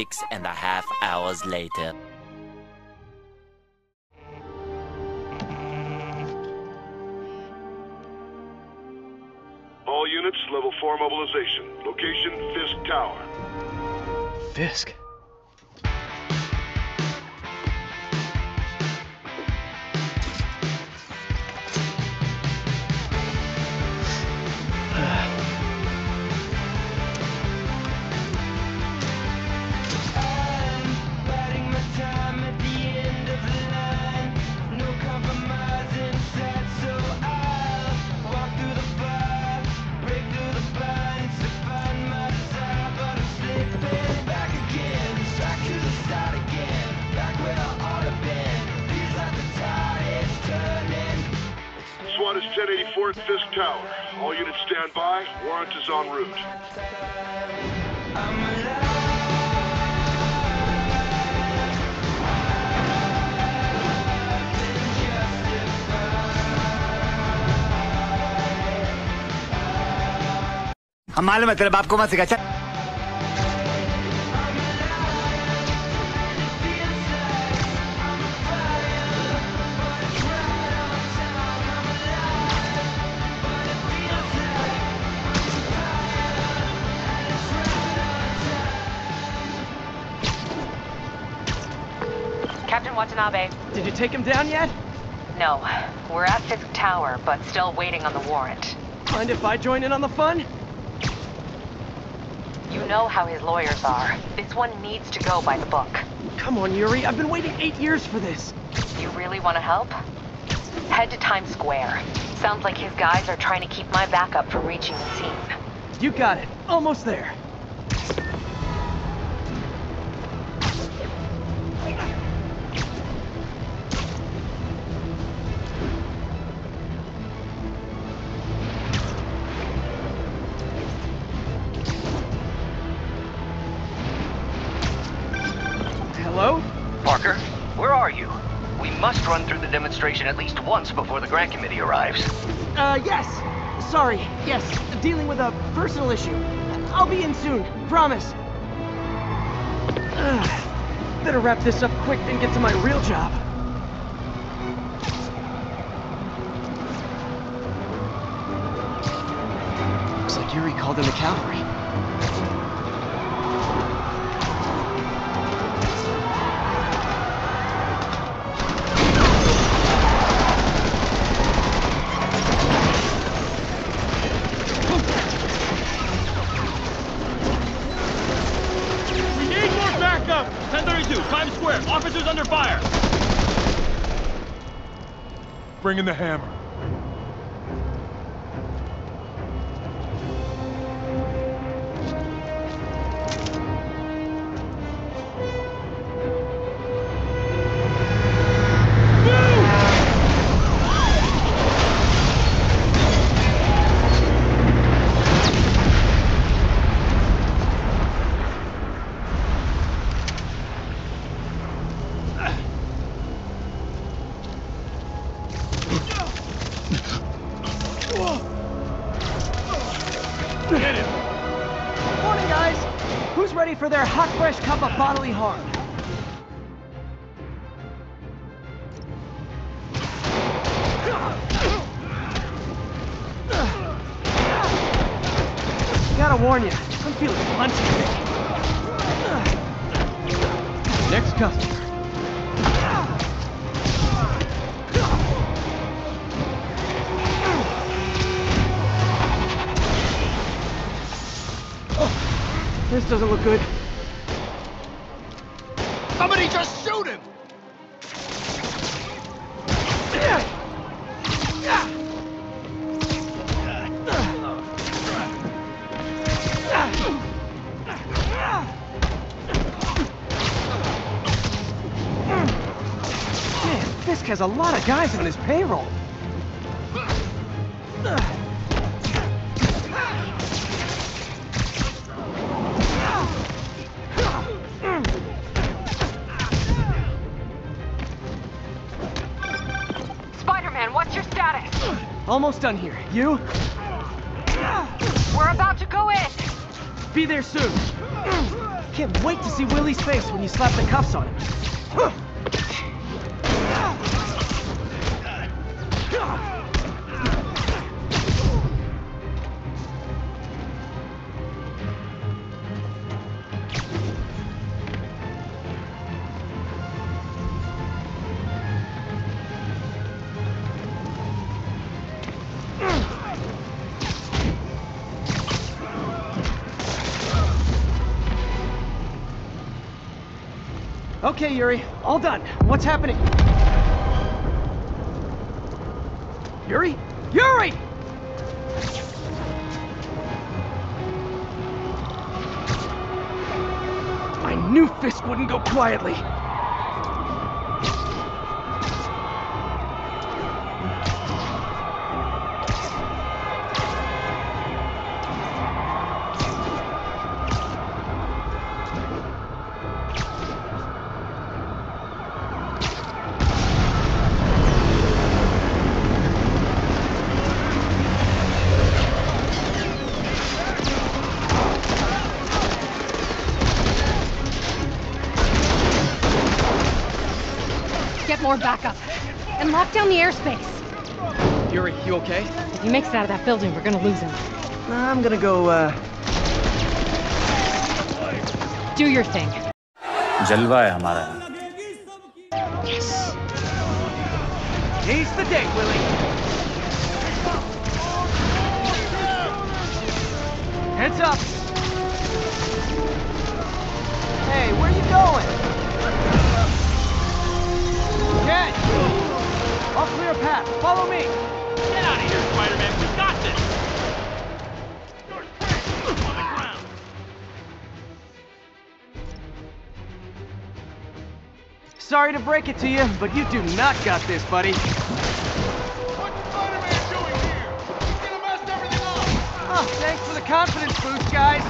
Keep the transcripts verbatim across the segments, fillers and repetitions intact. six and a half hours later. All units, level four mobilization. Location, Fisk Tower. Fisk? ten eighty-four at Fisk Tower. All units stand by. Warrant is en route. हम मालूम है तेरे बाप को मत सिखा चल. Captain Watanabe. Did you take him down yet? No. We're at Fisk Tower, but still waiting on the warrant. Mind if I join in on the fun? You know how his lawyers are. This one needs to go by the book. Come on, Yuri. I've been waiting eight years for this. You really want to help? Head to Times Square. Sounds like his guys are trying to keep my backup from reaching the scene. You got it. Almost there. Hello? Parker, where are you? We must run through the demonstration at least once before the grant committee arrives. Uh, yes. Sorry. Yes. Dealing with a personal issue. I'll be in soon. Promise. Ugh. Better wrap this up quick than get to my real job. Looks like Yuri called in the cavalry. Times Square, officers under fire! Bring in the hammer. Get him! Morning, guys! Who's ready for their hot, fresh cup of bodily harm? Gotta warn you, I'm feeling punchy today. Next customer. This doesn't look good. Somebody just shoot him! Man, Fisk has a lot of guys on his payroll. What's your status? Almost done here. You? We're about to go in. Be there soon. Can't wait to see Willie's face when you slap the cuffs on him. Okay, Yuri. All done. What's happening? Yuri? Yuri! I knew Fisk wouldn't go quietly. More backup. And lock down the airspace. Yuri, you okay? If he makes it out of that building, we're gonna lose him. I'm gonna go, uh... do your thing. Jalwa hai hamara. Yes. Seize the day, Willie. Heads up. Hey, where you going? Catch! I'll clear a path. Follow me! Get out of here, Spider-Man! We got this! You're safe! On the ground! Sorry to break it to you, but you do not got this, buddy. What's Spider-Man doing here? He's gonna mess everything up! Oh, thanks for the confidence boost, guys!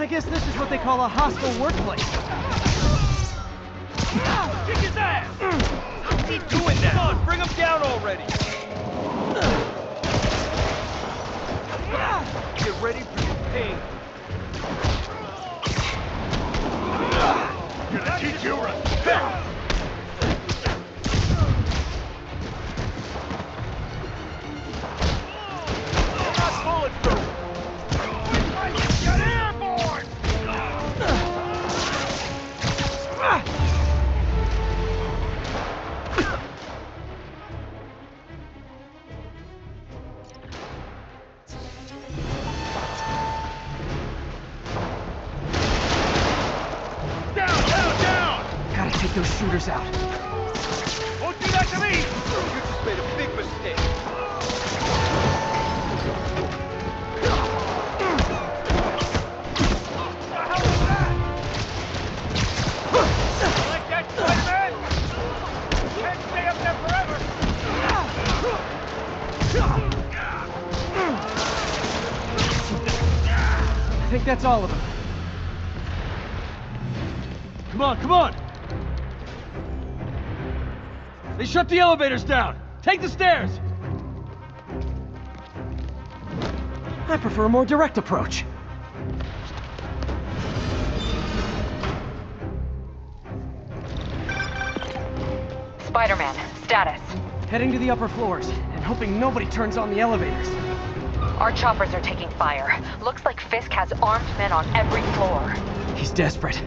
I guess this is what they call a hostile workplace. Kick his ass! I'll keep doing that! Come on, bring him down already! Get ready for your pain. I'm gonna teach you respect! Shooters out. Don't do that to me! You just made a big mistake. What the hell was that? You like that, Spider-Man? You can't stay up there forever! I think that's all of them. Come on, come on! They shut the elevators down! Take the stairs! I prefer a more direct approach. Spider-Man, status. Heading to the upper floors, and hoping nobody turns on the elevators. Our choppers are taking fire. Looks like Fisk has armed men on every floor. He's desperate.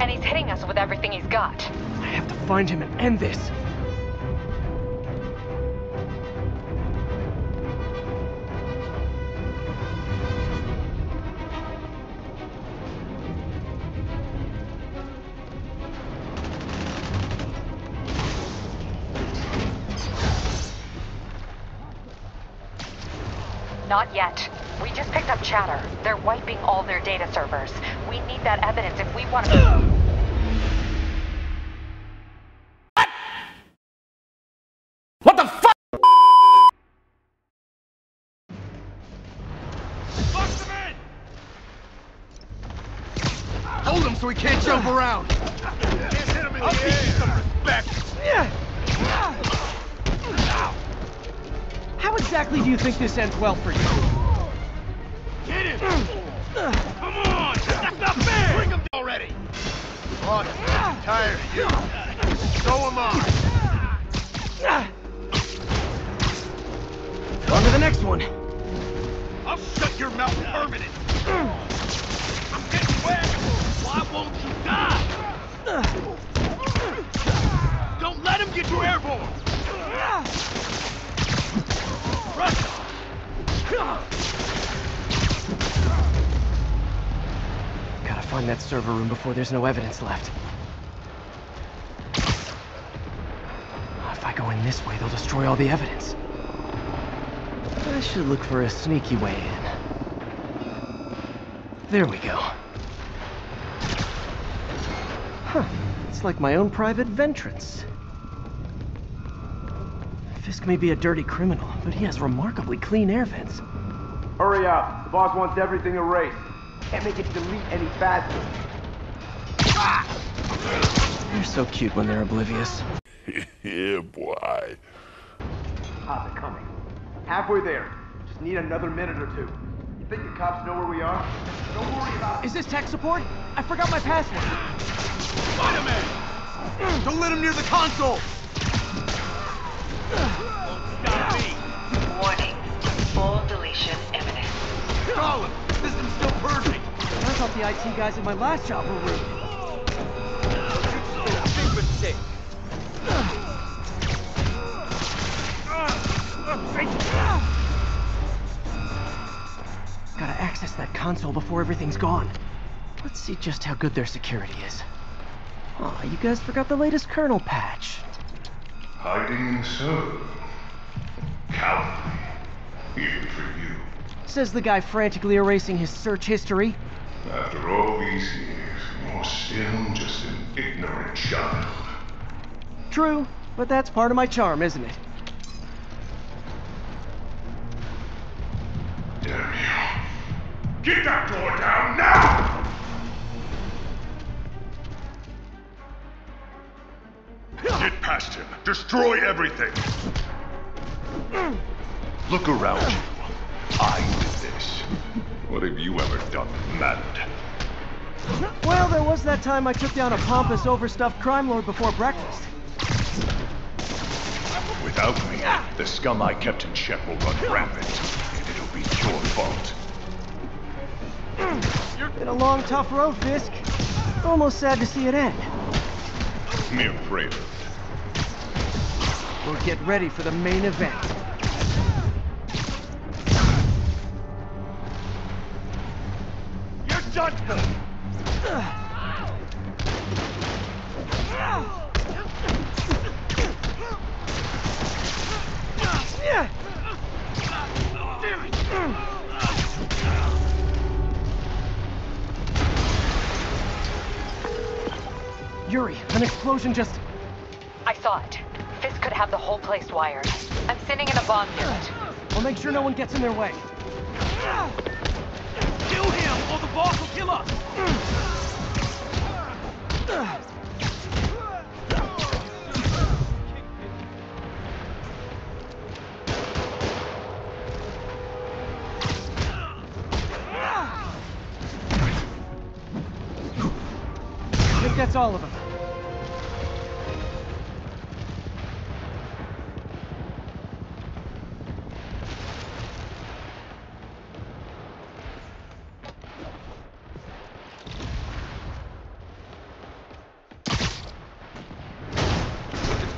And he's hitting us with everything he's got. I have to find him and end this. Not yet. We just picked up chatter. They're wiping all their data servers. We need that evidence if we want to... What? What the fuck? Lock them in! Hold him so he can't jump around! Can't hit him in the air! I'll teach you some respect! Yeah. exactly do you think this ends well for you? Get him! Come on! That's not fair! Bring him already! Lord, I'm tired of you. So am I. On to the next one. I'll shut your mouth permanent. I'm getting wet. Why won't you die? Don't let him get you airborne. Gotta find that server room before there's no evidence left. If I go in this way, they'll destroy all the evidence. I should look for a sneaky way in. There we go. Huh. It's like my own private ventrance. Fisk may be a dirty criminal, but he has remarkably clean air vents. Hurry up. The boss wants everything erased. Can't make it delete any faster. They're so cute when they're oblivious. Yeah, boy. How's it coming? Halfway there. Just need another minute or two. You think the cops know where we are? Don't worry about it. Is this tech support? I forgot my password. Spider-Man! Don't let him near the console! Don't stop me! Warning. Full deletion imminent. Call him! The system's still purging! I thought the I T guys at my last job were rude. Big mistake. Gotta access that console before everything's gone. Let's see just how good their security is. Aw, you guys forgot the latest kernel patch. Hiding so cowardly, even for you. Says the guy frantically erasing his search history. After all these years, you're still just an ignorant child. True, but that's part of my charm, isn't it? Damn you. Get that door down now! Get past him. Destroy everything. Look around you. I did this. What have you ever done that mattered? Well, there was that time I took down a pompous, overstuffed crime lord before breakfast. Without me, the scum I kept in check will run rampant, and it'll be your fault. It's been a long, tough road, Fisk. Almost sad to see it end. Mere prey. We'll get ready for the main event. You're done for! Yuri, an explosion just... I saw it. Fisk could have the whole place wired. I'm sitting in a bomb unit. We'll make sure no one gets in their way. Kill him, or the boss will kill us! I think that's all of them.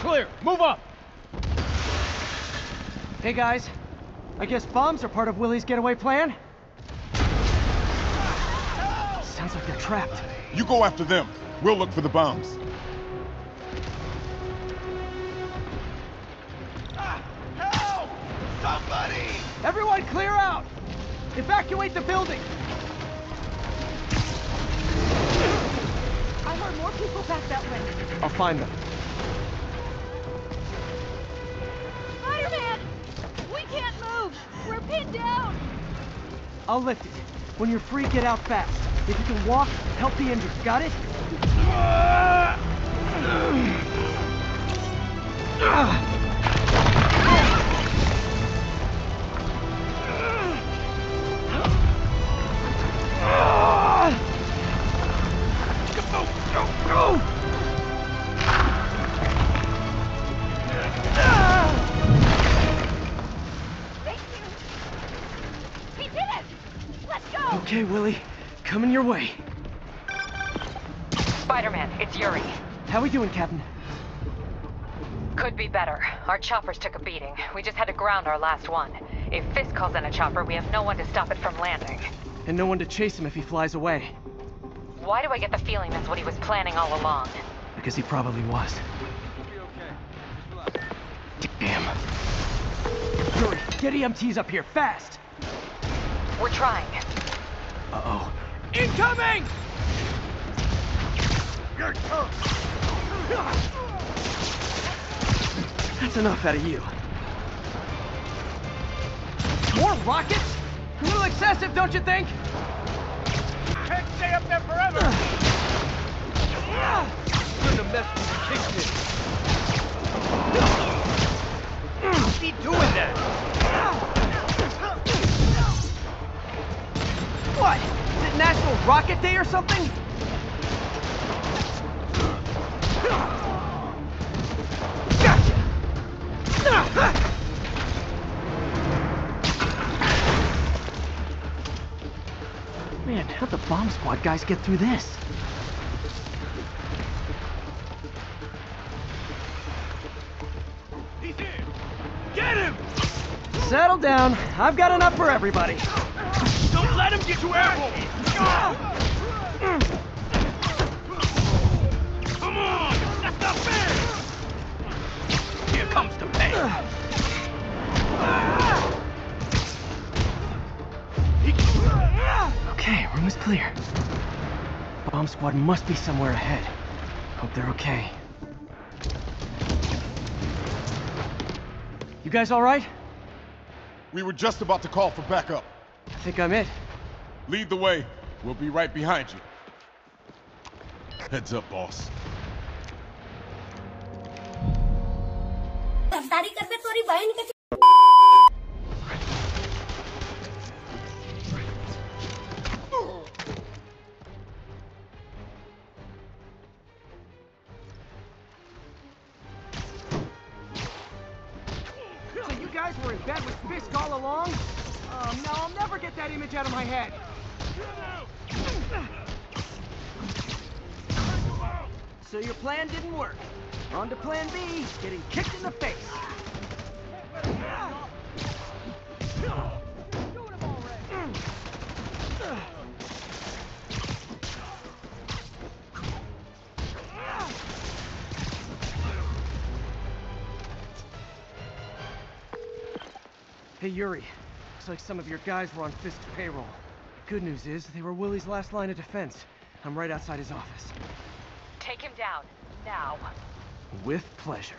Clear. Move up! Hey guys, I guess bombs are part of Willie's getaway plan? Sounds like they're trapped. You go after them. We'll look for the bombs. Ah, help! Somebody! Everyone clear out! Evacuate the building! I heard more people back that way. I'll find them. I'll lift it. When you're free, get out fast. If you can walk, help the injured. Got it? Okay, Willie. Coming your way. Spider-Man, it's Yuri. How we doing, Captain? Could be better. Our choppers took a beating. We just had to ground our last one. If Fisk calls in a chopper, we have no one to stop it from landing. And no one to chase him if he flies away. Why do I get the feeling that's what he was planning all along? Because he probably was. Damn. Yuri, get E M Ts up here, fast! We're trying. Uh-oh. Incoming! That's enough out of you. More rockets? A little excessive, don't you think? Can't stay up there forever! Couldn't have messed with the Kingsman. What's he doing that? What? Is it National Rocket Day or something? Man, how'd the bomb squad guys get through this? He's in! Get him! Settle down. I've got enough for everybody. Don't let him get you airborne! Comes to pay. Okay, room is clear. Bomb squad must be somewhere ahead. Hope they're okay. You guys all right? We were just about to call for backup. I think I'm it. Lead the way. We'll be right behind you. Heads up, boss. So you guys were in bed with Fisk all along? Um, now I'll never get that image out of my head. So your plan didn't work. On to plan B, getting kicked in the face. Hey, Yuri. Looks like some of your guys were on Fisk's payroll. Good news is, they were Willie's last line of defense. I'm right outside his office. Take him down, now. With pleasure.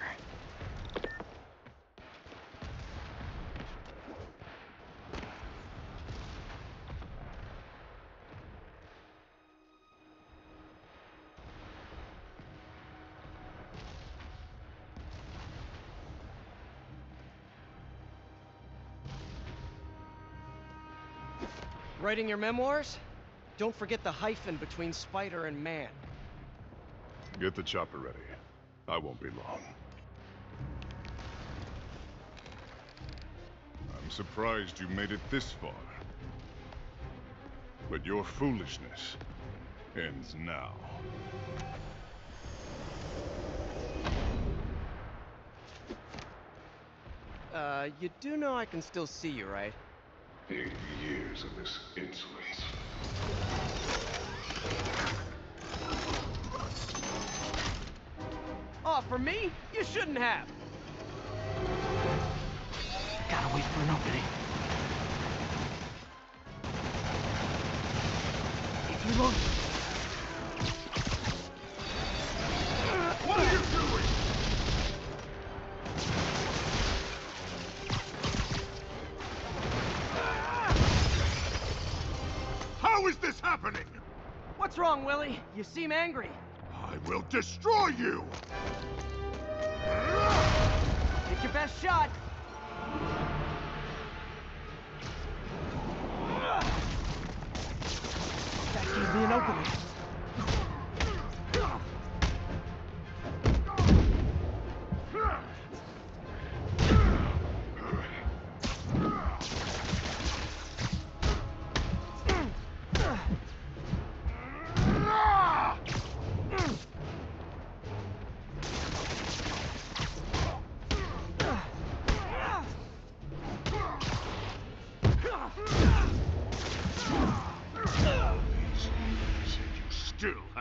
Writing your memoirs? Don't forget the hyphen between spider and man. Get the chopper ready. I won't be long. I'm surprised you made it this far. But your foolishness ends now. Uh, you do know I can still see you, right? Eight years of this insolence. Oh, for me? You shouldn't have. Gotta wait for an opening. If you look. What are you doing? How is this happening? What's wrong, Willie? You seem angry. I will destroy you! Take your best shot! That gave me an opening.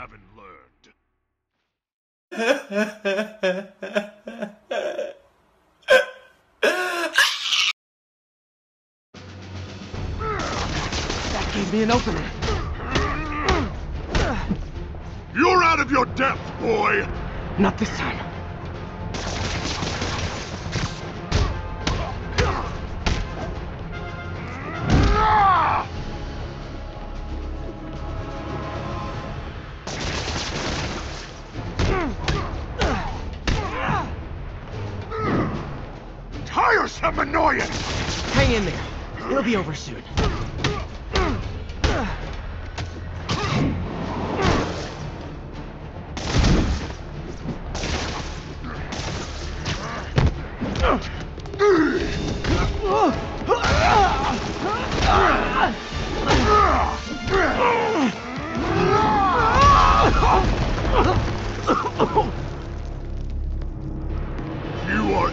haven't learned. That gave me an opening. You're out of your depth, boy! Not this time. Tiresome annoyance! Hang in there. It'll be over soon.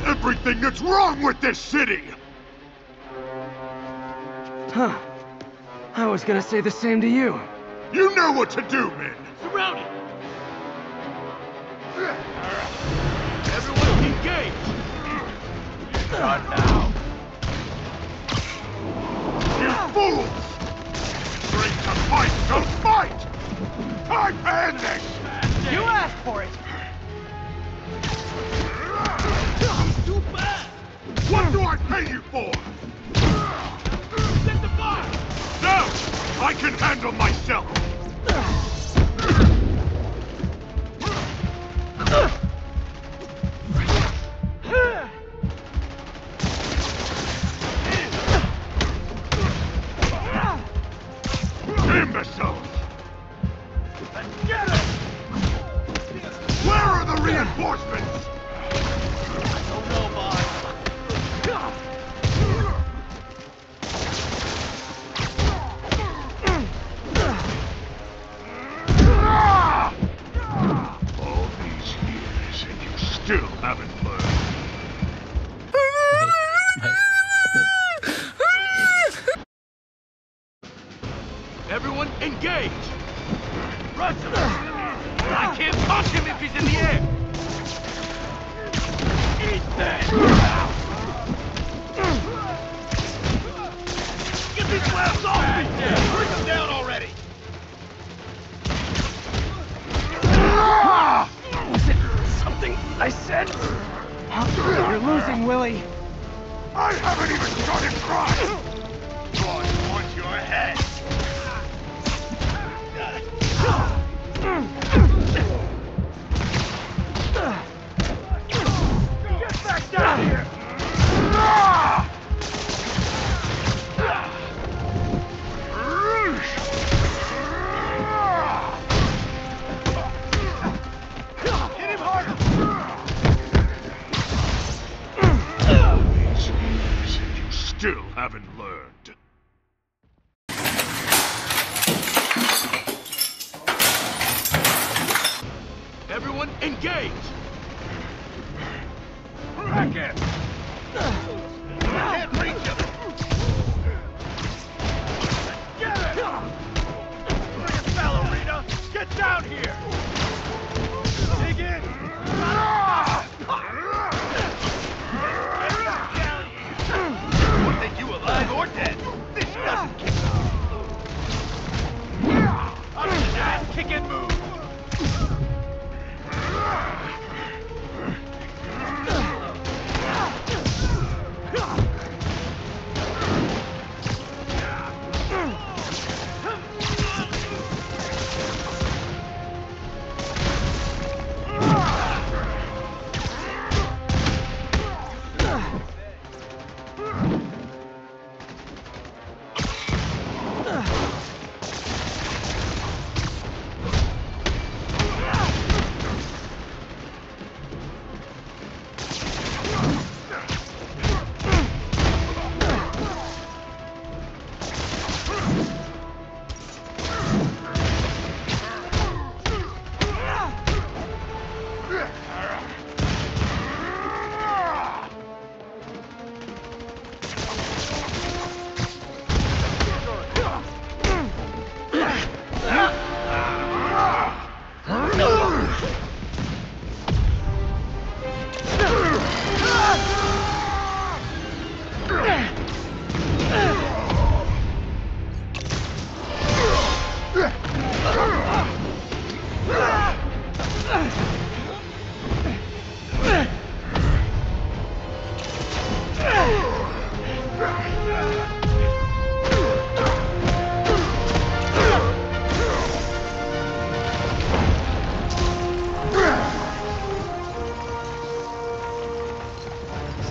Everything that's wrong with this city! Huh. I was gonna say the same to you. You know what to do, men! Surround it! Alright. Everyone engage! Not now! You fools! Straight to fight, so fight! Time to end this! You asked for it! What do I pay you for? Set the fire! No! I can handle myself! Imbeciles! Let's get it! Where are the reinforcements? Everyone, engage! Rush him! I can't touch him if he's in the air! Eat that! Get these laps off me! Bring him down already! Was it something I said? You're losing, Willie. I haven't even started crying! God wants your head! Get back down here! Hit him harder! All these years and you still haven't learned. Everyone, engage! Back in! Can't reach him! Get it! Bring it, ballerina! Get down here! Dig in! Won't think you alive or dead! This doesn't kick! I'm just ass kicking move!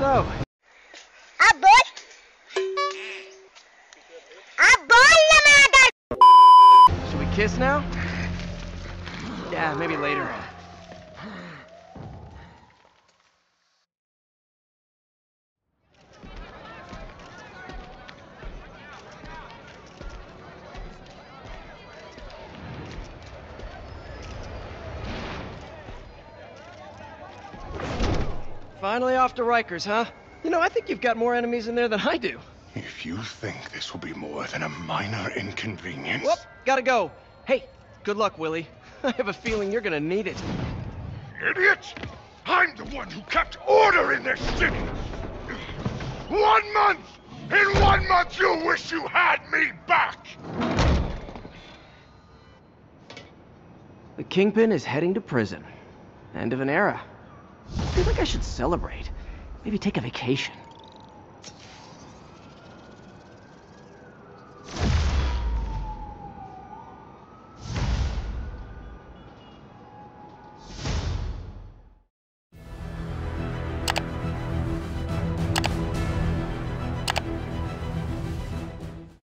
so. Should we kiss now? Yeah, maybe later. Finally off to Rikers, huh? You know, I think you've got more enemies in there than I do. If you think this will be more than a minor inconvenience... Whoop, gotta go. Hey, good luck, Willie. I have a feeling you're gonna need it. Idiot! I'm the one who kept order in this city! One month! In one month you'll wish you had me back! The Kingpin is heading to prison. End of an era. I feel like I should celebrate. Maybe take a vacation.